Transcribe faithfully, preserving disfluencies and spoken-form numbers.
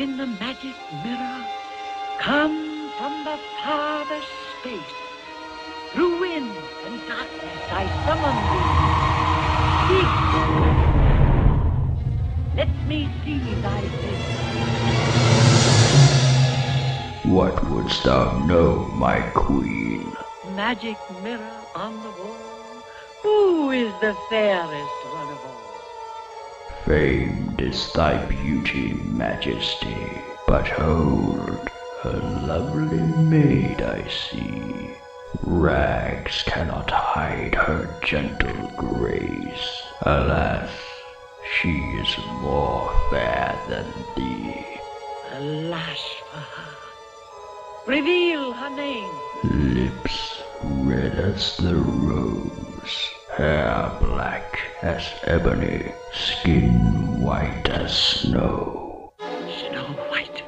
within the magic mirror, come from the farthest space. Through wind and darkness I summon thee. Speak. Let me see thy face. What wouldst thou know, my queen? Magic mirror on the wall, who is the fairest one of all? Famed is thy beauty, majesty, but hold, a lovely maid I see. Rags cannot hide her gentle grace. Alas, she is more fair than thee. Alas for her. Reveal her name. Lips red as the rose, hair black as ebony, skin white as snow. Snow White.